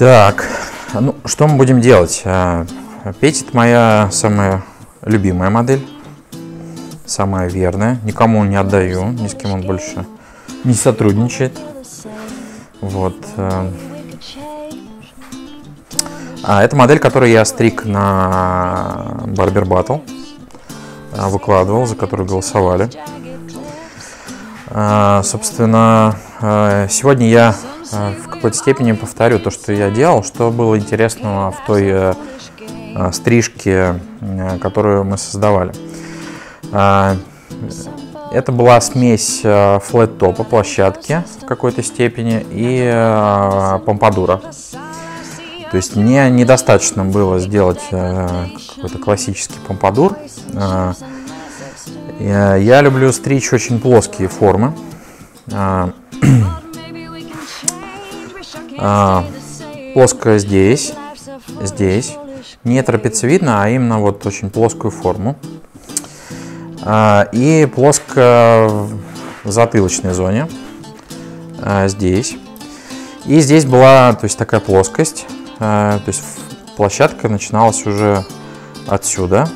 Так, ну что мы будем делать? Петь — это моя самая любимая модель, самая верная. Никому не отдаю, ни с кем он больше не сотрудничает. Вот. А это модель, которую я стриг на Barber Battle, выкладывал, за которую голосовали. Собственно, сегодня я в какой-то степени повторю то, что я делал, что было интересного в той стрижке, которую мы создавали. Это была смесь флэт-топа, площадки в какой-то степени и помпадура. То есть мне недостаточно было сделать какой-то классический помпадур. Я люблю стричь очень плоские формы. Плоская здесь, здесь. Не трапециевидно, а именно вот очень плоскую форму. И плоско в затылочной зоне, здесь. И здесь была, то есть, такая плоскость. То есть площадка начиналась уже отсюда.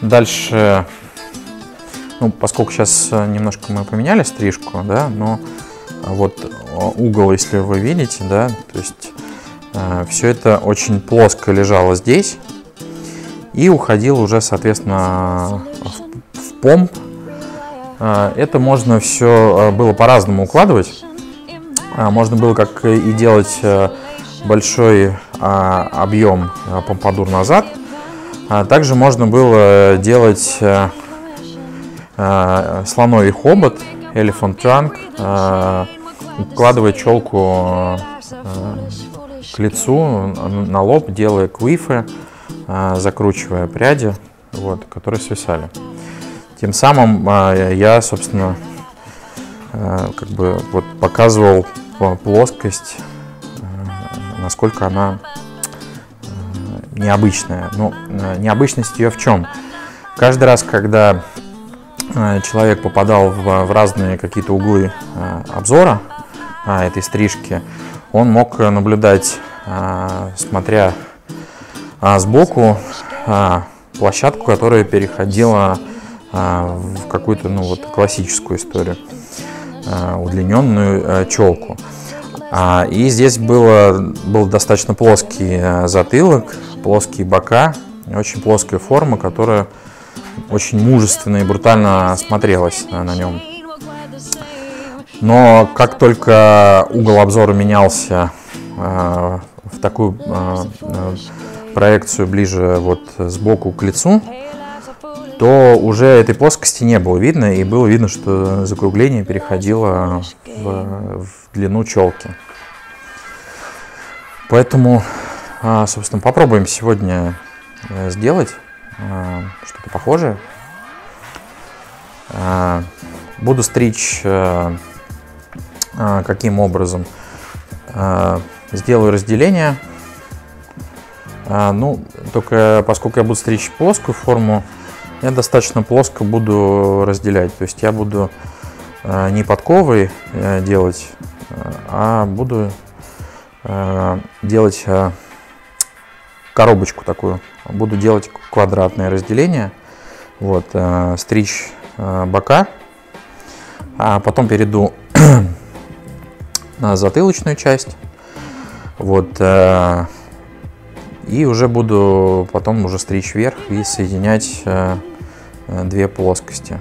Дальше, ну, поскольку сейчас немножко мы поменяли стрижку, да, но вот угол, если вы видите, да, то есть все это очень плоско лежало здесь и уходило уже, соответственно, в помп. Это можно все было по-разному укладывать. Можно было как и делать большой объем помпадур назад. Также можно было делать слоновий хобот, elephant trunk, укладывая челку к лицу, на лоб, делая квифы, закручивая пряди, вот, которые свисали. Тем самым я, собственно, как бы вот показывал плоскость, насколько она необычная. Но необычность ее в чем? Каждый раз, когда человек попадал в разные какие-то углы обзора этой стрижки, он мог наблюдать, смотря сбоку, площадку, которая переходила в какую-то, ну, вот, классическую историю, удлиненную челку. И здесь был достаточно плоский затылок, плоские бока, очень плоская форма, которая очень мужественно и брутально смотрелась на нем. Но как только угол обзора менялся в такую проекцию ближе вот сбоку к лицу, то уже этой плоскости не было видно, и было видно, что закругление переходило в длину челки. Поэтому, собственно, попробуем сегодня сделать что-то похожее. Буду стричь каким образом? Сделаю разделение. Ну, только поскольку я буду стричь плоскую форму, я достаточно плоско буду разделять. То есть я буду не подковой делать, а буду делать коробочку такую. Буду делать квадратное разделение. Вот, стричь бока. А потом перейду на затылочную часть. Вот. И уже буду потом уже стричь вверх и соединять две плоскости.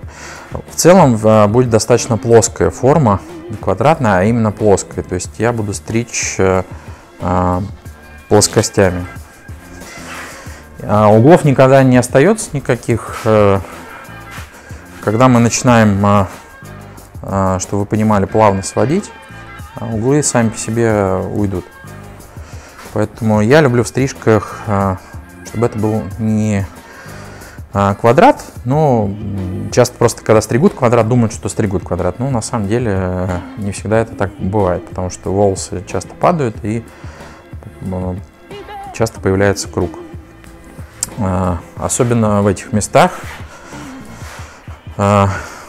В целом будет достаточно плоская форма, не квадратная, а именно плоская. То есть я буду стричь плоскостями. Углов никогда не остается никаких. Когда мы начинаем, чтобы вы понимали, плавно сводить, углы сами по себе уйдут. Поэтому я люблю в стрижках, чтобы это был не квадрат, но часто просто, когда стригут квадрат, думают, что стригут квадрат. Но на самом деле не всегда это так бывает, потому что волосы часто падают и часто появляется круг. Особенно в этих местах.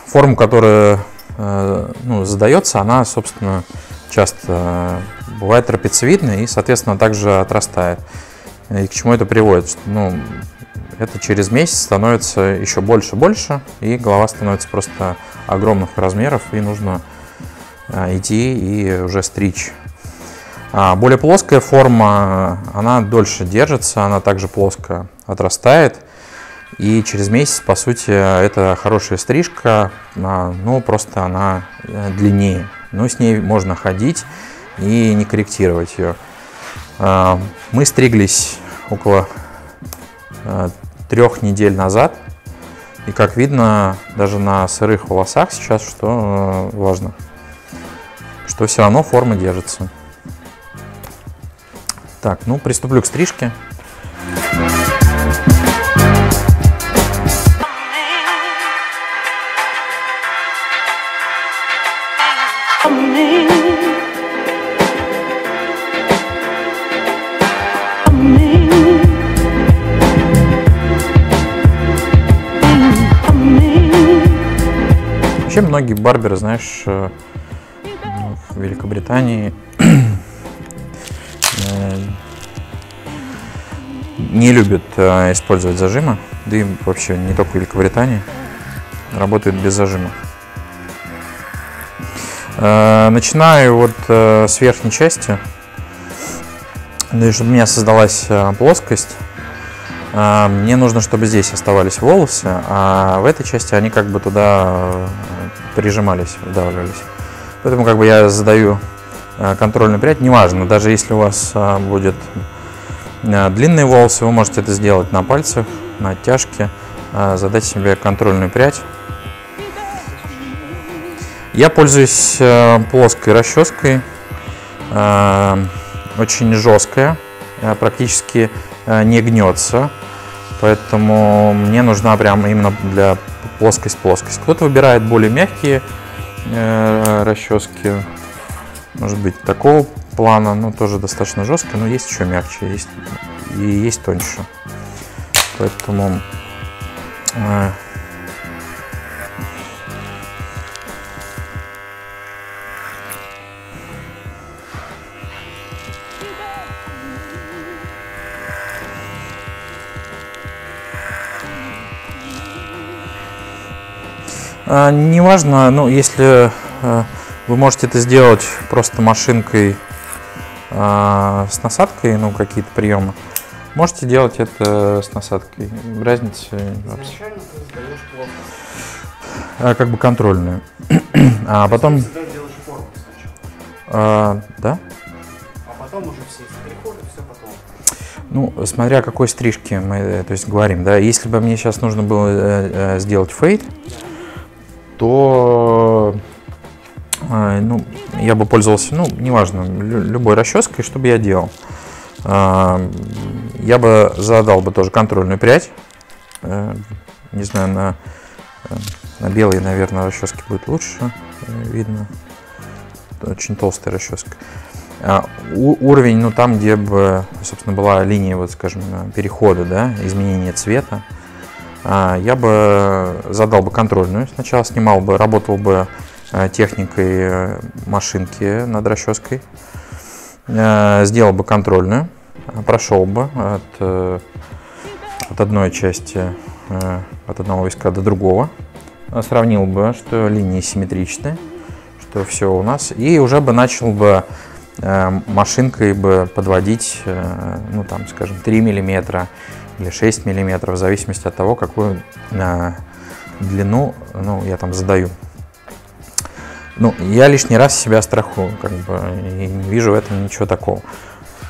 Форму, которая, ну, задается, она, собственно, часто бывает трапециевидный и, соответственно, также отрастает. И к чему это приводит? Ну, это через месяц становится еще больше, и голова становится просто огромных размеров, и нужно идти и уже стричь. Более плоская форма, она дольше держится, она также плоско отрастает. И через месяц, по сути, это хорошая стрижка, но просто она длиннее. Но с ней можно ходить и не корректировать ее. Мы стриглись около 3 недель назад. И как видно, даже на сырых волосах сейчас, что важно, что все равно форма держится. Так, ну приступлю к стрижке. Вообще многие барберы, знаешь, в Великобритании не любят использовать зажимы, да и вообще не только в Великобритании, работают без зажима. Начинаю вот с верхней части, чтобы у меня создалась плоскость. Мне нужно, чтобы здесь оставались волосы, а в этой части они как бы туда прижимались, вдавливались. Поэтому как бы я задаю контрольную прядь. Неважно, даже если у вас будет длинные волосы, вы можете это сделать на пальцах, на оттяжке, задать себе контрольную прядь. Я пользуюсь плоской расческой, очень жесткая, практически не гнется. Поэтому мне нужна прям именно для плоскость. Кто-то выбирает более мягкие расчески, может быть такого плана, но тоже достаточно жестко, но есть еще мягче, есть и есть тоньше. Поэтому неважно, ну, если вы можете это сделать просто машинкой с насадкой, ну, какие-то приемы, можете делать это с насадкой. Разницы изначально ты сдаешь плоскость. Как бы контрольную. А потом... Ты всегда делаешь форму сначала. Да. А потом уже все переходы, все потом. Ну, смотря о какой стрижке мы, то есть, говорим, да. Если бы мне сейчас нужно было сделать фейд, то ну, я бы пользовался, ну, неважно, любой расческой, что бы я делал. Я бы задал бы тоже контрольную прядь. Не знаю, на белой, наверное, расчески будет лучше видно. Очень толстая расческа. Уровень, ну, там, где бы, собственно, была линия, вот, скажем, перехода, да, изменения цвета. Я бы задал бы контрольную, сначала снимал бы, работал бы техникой машинки над расческой, сделал бы контрольную, прошел бы от одной части, от одного виска до другого, сравнил бы, что линии симметричны, что все у нас, и уже бы начал бы машинкой бы подводить, ну там, скажем, 3 миллиметра или 6 миллиметров, в зависимости от того, какую длину, ну, я там задаю. Ну, я лишний раз себя страхую, как бы, и не вижу в этом ничего такого.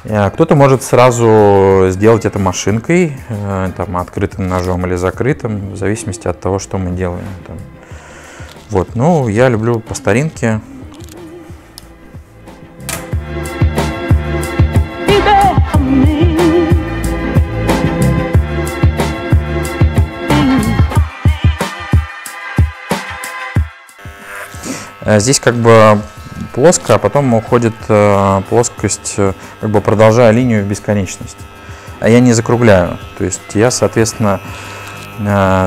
Кто-то может сразу сделать это машинкой, там, открытым ножом или закрытым, в зависимости от того, что мы делаем. Там. Вот, ну, я люблю по старинке. Здесь как бы плоско, а потом уходит плоскость, как бы продолжая линию в бесконечность. А я не закругляю, то есть я, соответственно,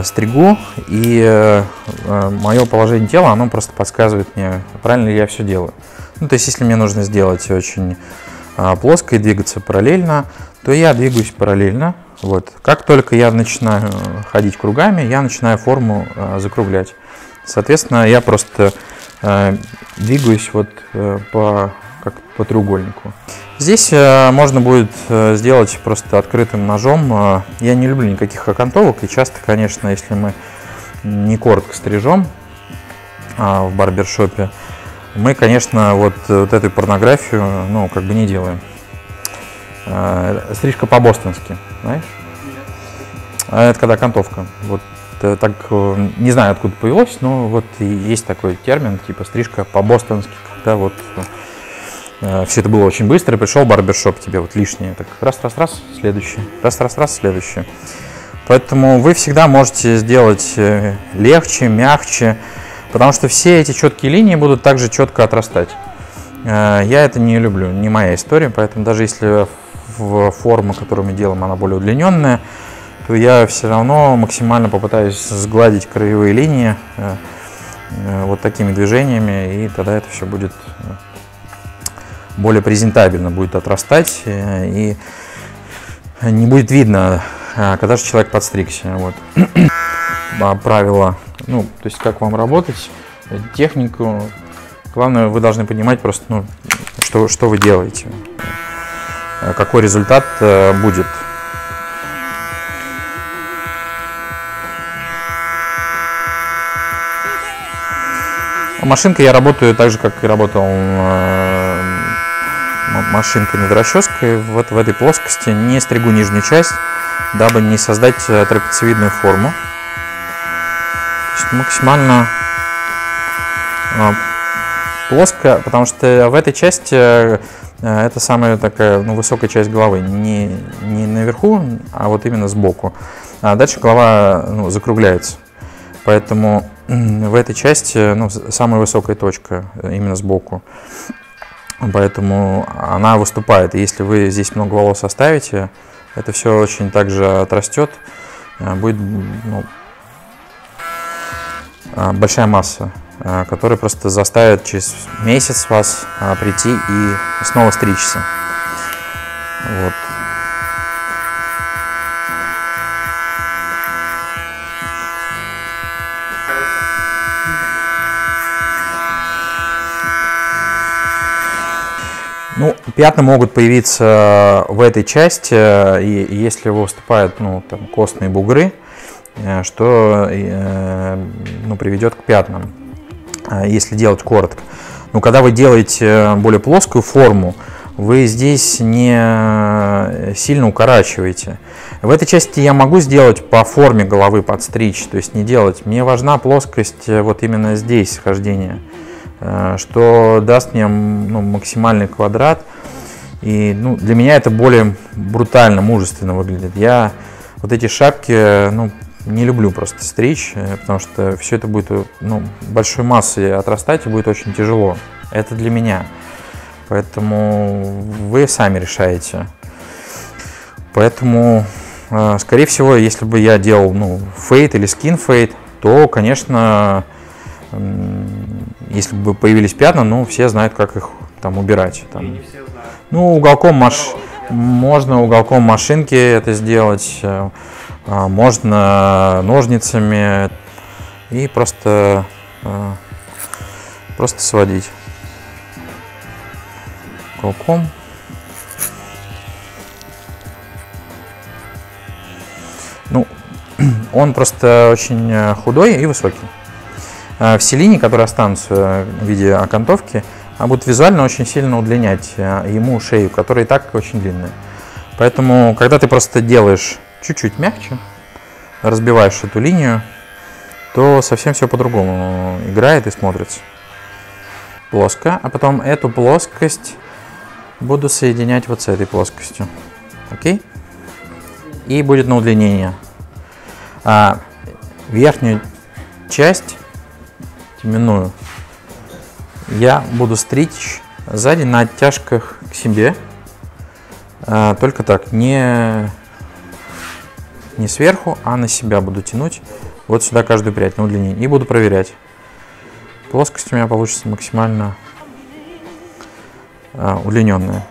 стригу, и мое положение тела, оно просто подсказывает мне, правильно ли я все делаю. Ну, то есть, если мне нужно сделать очень плоско и двигаться параллельно, то я двигаюсь параллельно. Вот. Как только я начинаю ходить кругами, я начинаю форму закруглять. Соответственно, я просто двигаюсь вот по треугольнику. Здесь можно будет сделать просто открытым ножом. Я не люблю никаких окантовок, и часто, конечно, если мы не коротко стрижем в барбершопе, мы, конечно, вот эту порнографию, ну, как бы не делаем. Стрижка по-бостонски, знаешь? Это когда окантовка. Вот так, не знаю, откуда появилось, но вот есть такой термин, типа стрижка по-бостонски, когда вот... Все это было очень быстро, пришел барбершоп, тебе вот лишнее, так раз-раз-раз, следующее, раз-раз-раз, следующее. Поэтому вы всегда можете сделать легче, мягче, потому что все эти четкие линии будут также четко отрастать. Я это не люблю, не моя история, поэтому даже если форма, которую мы делаем, она более удлиненная, то я все равно максимально попытаюсь сгладить краевые линии вот такими движениями, и тогда это все будет... более презентабельно будет отрастать и не будет видно, когда же человек подстригся. Вот. Правила, ну, то есть как вам работать, технику. Главное, вы должны понимать просто, ну, что вы делаете, какой результат будет. Машинкой я работаю так же, как и работал машинкой над расческой. Вот в этой плоскости не стригу нижнюю часть, дабы не создать трапециевидную форму. То есть максимально плоско, потому что в этой части это самая такая, ну, высокая часть головы. Не наверху, а вот именно сбоку. А дальше голова, ну, закругляется. Поэтому в этой части, ну, самая высокая точка именно сбоку. Поэтому она выступает. И если вы здесь много волос оставите, это все очень также отрастет. Будет, ну, большая масса, которая просто заставит через месяц вас прийти и снова стричься. Вот. Ну, пятна могут появиться в этой части, и если выступают, ну, там, костные бугры, что, ну, приведет к пятнам, если делать коротко. Но когда вы делаете более плоскую форму, вы здесь не сильно укорачиваете. В этой части я могу сделать по форме головы подстричь, то есть не делать. Мне важна плоскость вот именно здесь схождения, что даст мне, ну, максимальный квадрат. И, ну, для меня это более брутально, мужественно выглядит. Я вот эти шапки, ну, не люблю просто стричь, потому что все это будет, ну, большой массой отрастать и будет очень тяжело. Это для меня. Поэтому вы сами решаете. Поэтому, скорее всего, если бы я делал, ну, фейт или скин-фейт, то, конечно, если бы появились пятна, ну, все знают, как их там убирать. Там. Ну, уголком можно уголком машинки это сделать, можно ножницами и просто сводить уголком. Ну, он просто очень худой и высокий. Все линии, которые останутся в виде окантовки, будут визуально очень сильно удлинять ему шею, которая и так очень длинная. Поэтому, когда ты просто делаешь чуть-чуть мягче, разбиваешь эту линию, то совсем все по-другому играет и смотрится. Плоско, а потом эту плоскость буду соединять вот с этой плоскостью. Окей? И будет на удлинение. А верхнюю часть... теменную, я буду стричь сзади на оттяжках к себе, только так, не сверху, а на себя буду тянуть вот сюда каждую прядь на удлинение и буду проверять. Плоскость у меня получится максимально удлиненная.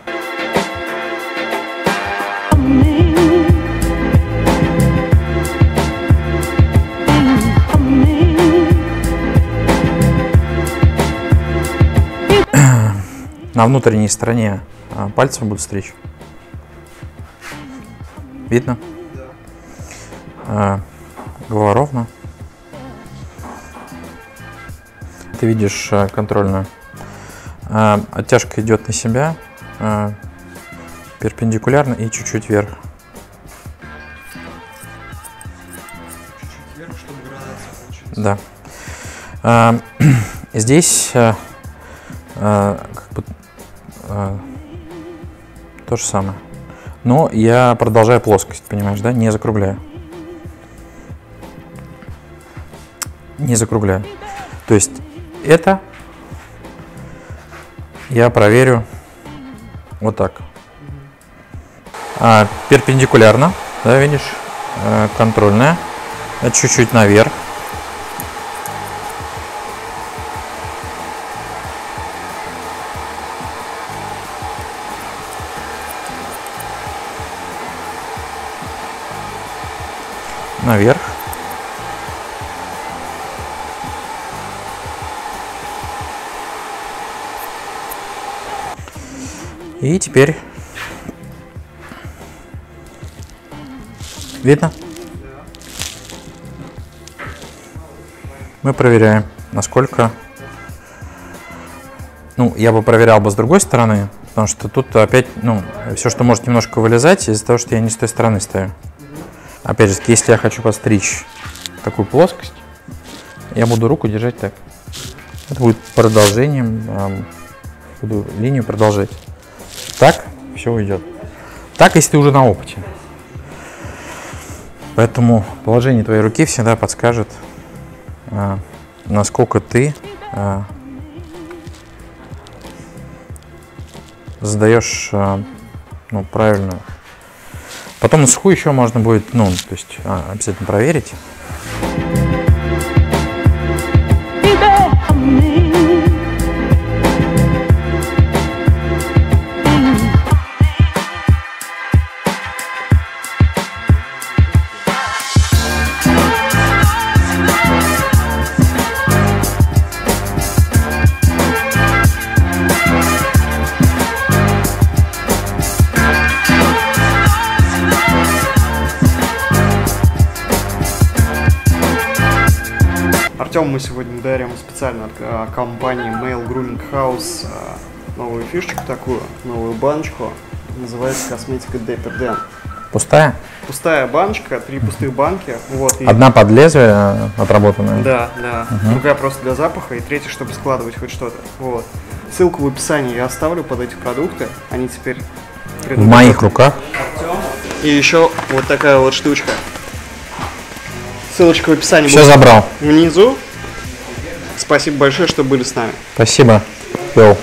На внутренней стороне пальцев буду стричь. Видно? Да. Голова ровно. Ты видишь контрольную. Оттяжка идет на себя, перпендикулярно и чуть-чуть вверх. Чуть-чуть вверх, чтобы градация получилась. Да. Здесь как бы то же самое. Но я продолжаю плоскость, понимаешь, да? Не закругляю. Не закругляю. То есть это я проверю вот так. Перпендикулярно, да, видишь, контрольная. Чуть-чуть наверх. Наверх. И теперь видно? Мы проверяем, насколько. Ну, я бы проверял бы с другой стороны, потому что тут опять, ну, все, что может немножко вылезать из-за того, что я не с той стороны ставлю. Опять же, если я хочу подстричь такую плоскость, я буду руку держать так. Это будет продолжением, буду линию продолжать. Так все уйдет. Так, если ты уже на опыте. Поэтому положение твоей руки всегда подскажет, насколько ты задаешь, ну, правильную. Потом на сухую еще можно будет, ну, то есть обязательно проверить. Артём, мы сегодня дарим специально от компании Male Grooming House новую фишечку такую, новую баночку, называется косметика Dapper Dan. Пустая? Пустая баночка, 3 пустых банки. Вот, и... Одна под лезвие отработанная? Да, да. Угу. Другая просто для запаха и третья, чтобы складывать хоть что-то. Вот. Ссылку в описании я оставлю под эти продукты, они теперь... В моих руках. Артём. И еще вот такая вот штучка. Ссылочка в описании. Все забрал. Внизу. Спасибо большое, что были с нами. Спасибо. Йоу.